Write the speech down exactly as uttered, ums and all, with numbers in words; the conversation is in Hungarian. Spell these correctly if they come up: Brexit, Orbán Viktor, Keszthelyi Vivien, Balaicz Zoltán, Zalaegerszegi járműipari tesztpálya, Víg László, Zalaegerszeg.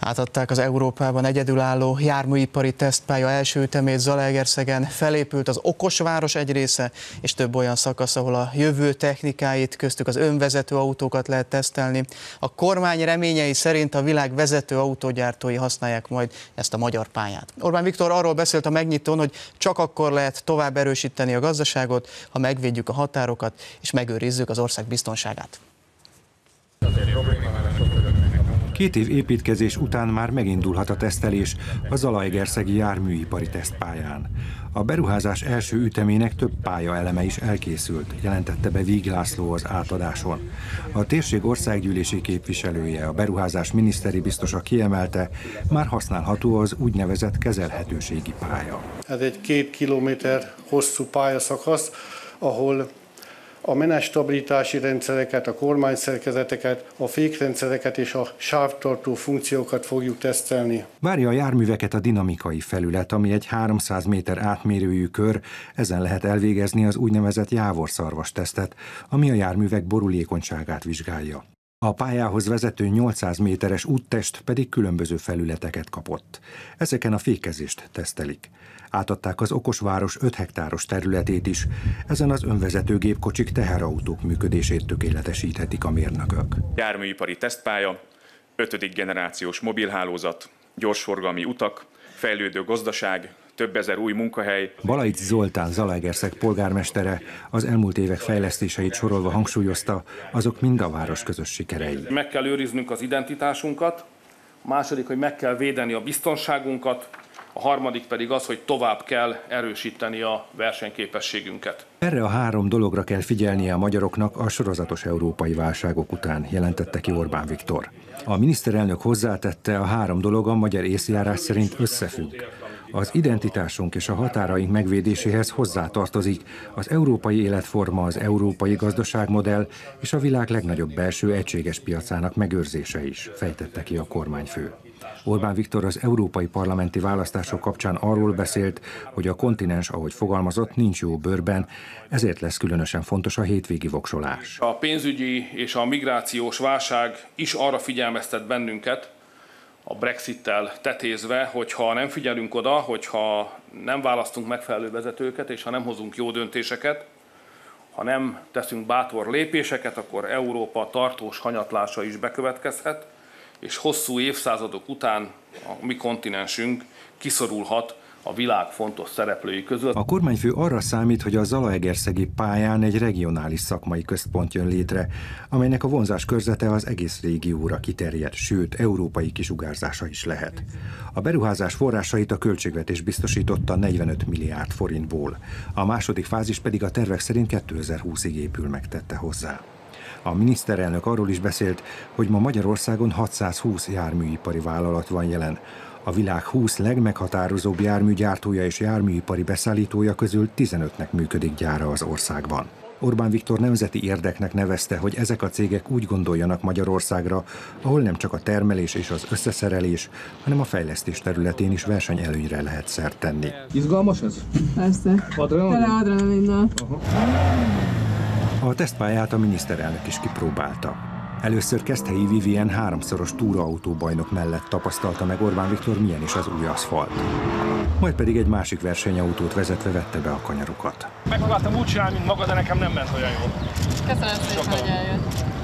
Átadták az Európában egyedülálló járműipari tesztpálya első ütemét Zalaegerszegen, felépült az okosváros egy része, és több olyan szakasz, ahol a jövő technikáit, köztük az önvezető autókat lehet tesztelni. A kormány reményei szerint a világ vezető autógyártói használják majd ezt a magyar pályát. Orbán Viktor arról beszélt a megnyitón, hogy csak akkor lehet tovább erősíteni a gazdaságot, ha megvédjük a határokat és megőrizzük az ország biztonságát. Két év építkezés után már megindulhat a tesztelés a Zalaegerszegi járműipari tesztpályán. A beruházás első ütemének több pálya eleme is elkészült, jelentette be Víg László az átadáson. A térség országgyűlési képviselője, a beruházás miniszteri biztosa kiemelte, már használható az úgynevezett kezelhetőségi pálya. Ez egy két kilométer hosszú pályaszakasz, ahol a menetstabilitási rendszereket, a kormányszerkezeteket, a fékrendszereket és a sávtartó funkciókat fogjuk tesztelni. Várja a járműveket a dinamikai felület, ami egy háromszáz méter átmérőjű kör, ezen lehet elvégezni az úgynevezett jávorszarvas tesztet, ami a járművek borulékonyságát vizsgálja. A pályához vezető nyolcszáz méteres úttest pedig különböző felületeket kapott. Ezeken a fékezést tesztelik. Átadták az okosváros öt hektáros területét is. Ezen az önvezető gépkocsik, teherautók működését tökéletesíthetik a mérnökök. Járműipari tesztpálya, ötödik generációs mobilhálózat, gyorsforgalmi utak, fejlődő gazdaság, több ezer új munkahely. Balaicz Zoltán, Zalaegerszeg polgármestere az elmúlt évek fejlesztéseit sorolva hangsúlyozta, azok mind a város közös sikerei. Meg kell őriznünk az identitásunkat, második, hogy meg kell védeni a biztonságunkat, a harmadik pedig az, hogy tovább kell erősíteni a versenyképességünket. Erre a három dologra kell figyelnie a magyaroknak a sorozatos európai válságok után, jelentette ki Orbán Viktor. A miniszterelnök hozzátette, a három dolog a magyar észjárás szerint összefügg. Az identitásunk és a határaink megvédéséhez hozzátartozik az európai életforma, az európai gazdaságmodell és a világ legnagyobb belső egységes piacának megőrzése is, fejtette ki a kormányfő. Orbán Viktor az európai parlamenti választások kapcsán arról beszélt, hogy a kontinens, ahogy fogalmazott, nincs jó bőrben, ezért lesz különösen fontos a hétvégi voksolás. A pénzügyi és a migrációs válság is arra figyelmeztet bennünket, a Brexittel tetézve, hogyha nem figyelünk oda, hogyha nem választunk megfelelő vezetőket, és ha nem hozunk jó döntéseket, ha nem teszünk bátor lépéseket, akkor Európa tartós hanyatlása is bekövetkezhet, és hosszú évszázadok után a mi kontinensünk kiszorulhat a világ fontos szereplői között. A kormányfő arra számít, hogy a zalaegerszegi pályán egy regionális szakmai központ jön létre, amelynek a vonzás körzete az egész régióra kiterjed, sőt, európai kisugárzása is lehet. A beruházás forrásait a költségvetés biztosította negyvenöt milliárd forintból. A második fázis pedig a tervek szerint kétezerhúszig épül, megtette hozzá. A miniszterelnök arról is beszélt, hogy ma Magyarországon hatszázhúsz járműipari vállalat van jelen. A világ húsz legmeghatározóbb járműgyártója és járműipari beszállítója közül tizenötnek működik gyára az országban. Orbán Viktor nemzeti érdeknek nevezte, hogy ezek a cégek úgy gondoljanak Magyarországra, ahol nem csak a termelés és az összeszerelés, hanem a fejlesztés területén is versenyelőnyre lehet szert tenni. Izgalmas ez? Persze. Adrenalinnal. A tesztpályát a miniszterelnök is kipróbálta. Először keszthelyi Vivien háromszoros túraautóbajnok mellett tapasztalta meg Orbán Viktor, milyen is az új aszfalt. Majd pedig egy másik versenyautót vezetve vette be a kanyarokat. Megpróbáltam úgy csinálni, mint maga, de nekem nem ment olyan jól. Köszönöm szépen, hogy eljött.